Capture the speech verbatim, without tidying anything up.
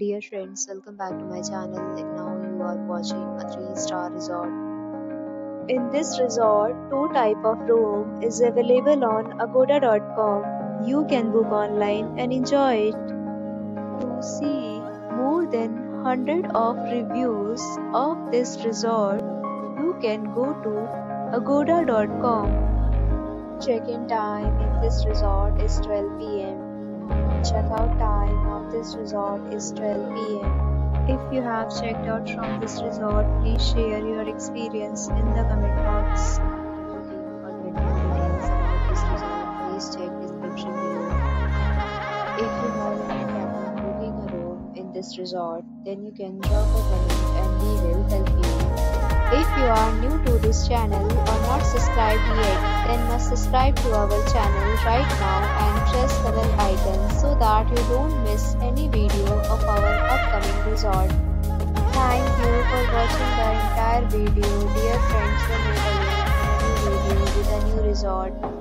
Dear friends, welcome back to my channel. And now you are watching a three star resort. In this resort, two type of room is available on agoda dot com. You can book online and enjoy it. To see more than one hundred of reviews of this resort, you can go to agoda dot com. Check-in time in this resort is twelve p m Check-out time of this resort is twelve p m If you have checked out from this resort, please share your experience in the comment box. Looking for better details about this resort, please check description below. If you have any problem booking a room in this resort, then you can drop a comment and we will help you. If you are new to this channel or not subscribed yet, then must subscribe to our channel right now and press the bell icon so that you don't miss any video of our upcoming resort. Thank you for watching the entire video. Dear friends, we will meet in a new video with a new resort.